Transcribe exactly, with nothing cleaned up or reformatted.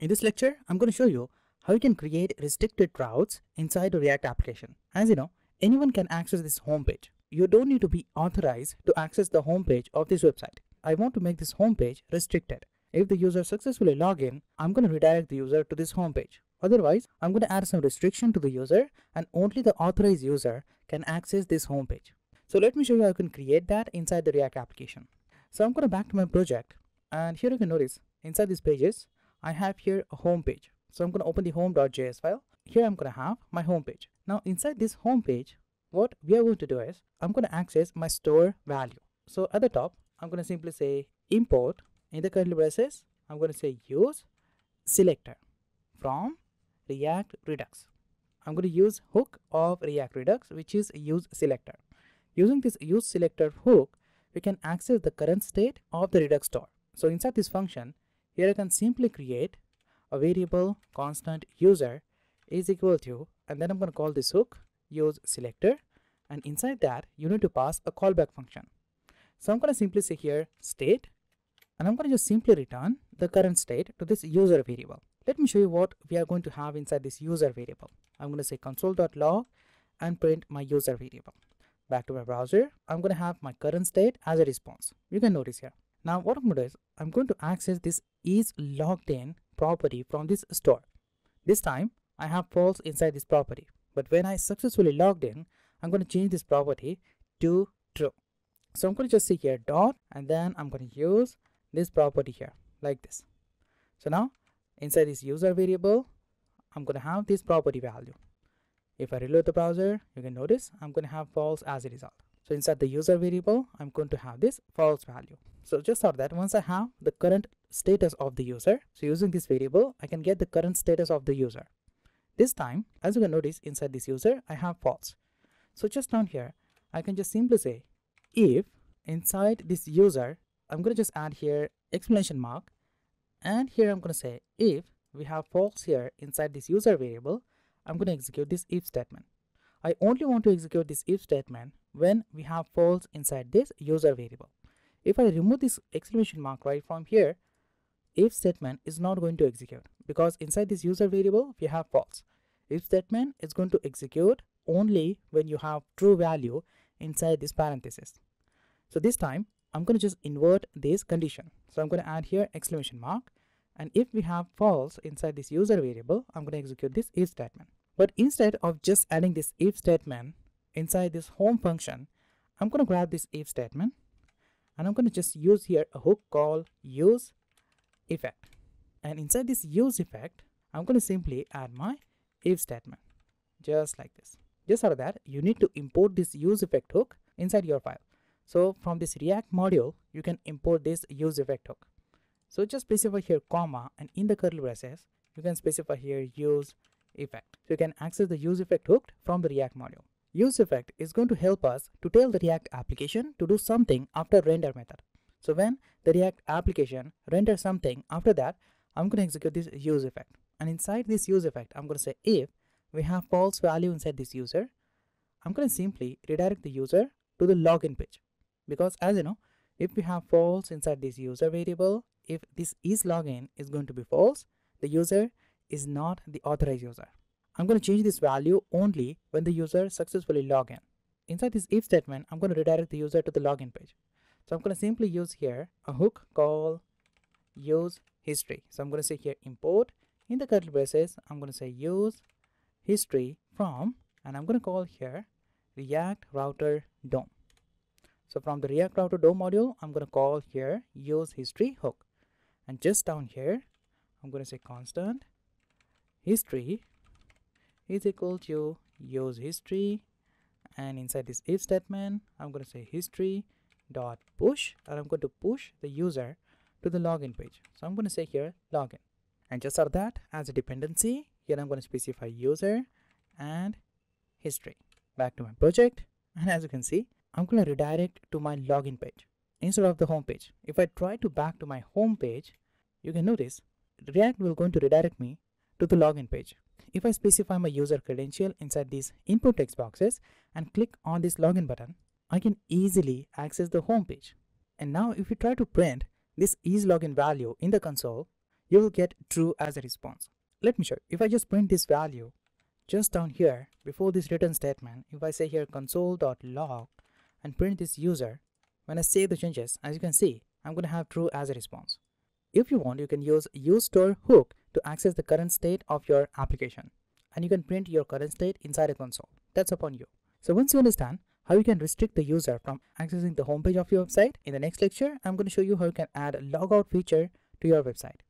In this lecture, I'm going to show you how you can create restricted routes inside a React application. As you know, anyone can access this homepage. You don't need to be authorized to access the homepage of this website. I want to make this homepage restricted. If the user successfully log in, I'm going to redirect the user to this homepage. Otherwise, I'm going to add some restriction to the user and only the authorized user can access this homepage. So let me show you how you can create that inside the React application. So I'm going to back to my project, and here you can notice inside these pages, I have here a home page. So I'm going to open the home.js file. Here I'm going to have my home page. Now inside this home page, what we are going to do is I'm going to access my store value. So at the top, I'm going to simply say import, in the curly braces, I'm going to say use selector from React Redux. I'm going to use hook of React Redux, which is use selector. Using this use selector hook, we can access the current state of the Redux store. So inside this function, here I can simply create a variable constant user is equal to, and then I'm going to call this hook use selector, and inside that you need to pass a callback function. So I'm going to simply say here state, and I'm going to just simply return the current state to this user variable. Let me show you what we are going to have inside this user variable. I'm going to say console.log and print my user variable. Back to my browser, I'm going to have my current state as a response. You can notice here. Now what I'm going to do is I'm going to access this is logged in property from this store. This time I have false inside this property, but when I successfully logged in, I'm going to change this property to true. So I'm going to just say here dot, and then I'm going to use this property here like this. So now inside this user variable, I'm going to have this property value. If I reload the browser, you can notice I'm going to have false as a result. So inside the user variable, I'm going to have this false value. So just thought that once I have the current status of the user, so using this variable, I can get the current status of the user. This time, as you can notice inside this user, I have false. So just down here, I can just simply say if inside this user, I'm going to just add here exclamation mark, and here I'm going to say if we have false here inside this user variable, I'm going to execute this if statement. I only want to execute this if statement when we have false inside this user variable. If I remove this exclamation mark right from here, if statement is not going to execute because inside this user variable we have false. If statement is going to execute only when you have true value inside this parenthesis. So this time I'm going to just invert this condition. So I'm going to add here exclamation mark, and if we have false inside this user variable, I'm going to execute this if statement. But instead of just adding this if statement inside this home function, I'm going to grab this if statement, and I'm going to just use here a hook called useEffect. And inside this useEffect, I'm going to simply add my if statement, just like this. Just out of that, you need to import this useEffect hook inside your file. So from this React module, you can import this useEffect hook. So just specify here comma, and in the curly braces, you can specify here useEffect. So you can access the useEffect hook from the React module. useEffect is going to help us to tell the React application to do something after render method. So when the React application renders something after that, I'm going to execute this useEffect. And inside this useEffect, I'm going to say if we have false value inside this user, I'm going to simply redirect the user to the login page. Because as you know, if we have false inside this user variable, if this is login is going to be false, the user is not the authorized user. I'm going to change this value only when the user successfully log in. Inside this if statement, I'm going to redirect the user to the login page. So I'm going to simply use here a hook called useHistory. So I'm going to say here import, in the curly braces, I'm going to say useHistory from, and I'm going to call here react-router-dom. So from the react-router-dom module, I'm going to call here useHistory hook. And just down here, I'm going to say constant history is equal to useHistory, and inside this if statement, I'm going to say history dot push, and I'm going to push the user to the login page. So I'm going to say here login, and just out of that as a dependency, here I'm going to specify user and history. Back to my project, and as you can see, I'm going to redirect to my login page instead of the home page. If I try to back to my home page, you can notice React will going to redirect me to the login page. If I specify my user credential inside these input text boxes and click on this login button, I can easily access the home page. And now if you try to print this is login value in the console, you will get true as a response. Let me show you. If I just print this value just down here before this return statement, if I say here console.log and print this user, when I save the changes, as you can see, I'm going to have true as a response. If you want, you can use useStore hook to access the current state of your application, and you can print your current state inside a console. That's upon you. So once you understand how you can restrict the user from accessing the homepage of your website, in the next lecture, I'm going to show you how you can add a logout feature to your website.